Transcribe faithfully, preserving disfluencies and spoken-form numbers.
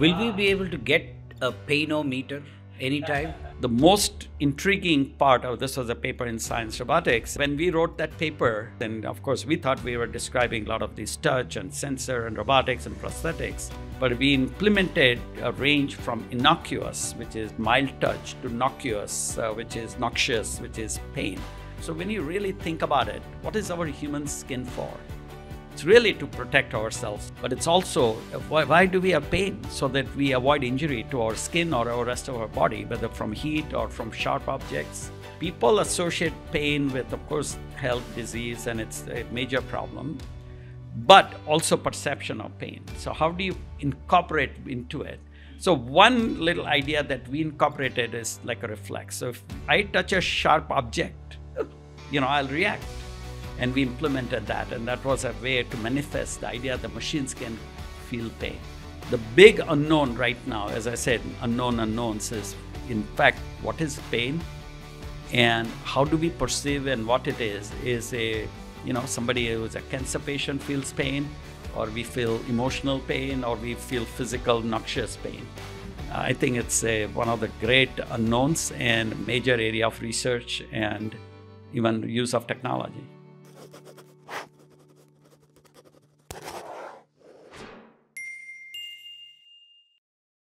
Will we be able to get a pain-o-meter anytime? The most intriguing part of this was a paper in Science Robotics. When we wrote that paper, then of course we thought we were describing a lot of these touch and sensor and robotics and prosthetics. But we implemented a range from innocuous, which is mild touch, to noxious, uh, which is noxious, which is pain. So when you really think about it, what is our human skin for? It's really to protect ourselves, but it's also why, why do we have pain? So that we avoid injury to our skin or our rest of our body, whether from heat or from sharp objects. People associate pain with, of course, health, disease, and it's a major problem, but also perception of pain. So how do you incorporate into it? So one little idea that we incorporated is like a reflex. So if I touch a sharp object, you know, I'll react. And we implemented that, and that was a way to manifest the idea that machines can feel pain. The big unknown right now, as I said, unknown unknowns is, in fact, what is pain and how do we perceive and what it is. Is a, you know, somebody who is a cancer patient feels pain, or we feel emotional pain, or we feel physical noxious pain. I think it's a, one of the great unknowns and major area of research and even use of technology.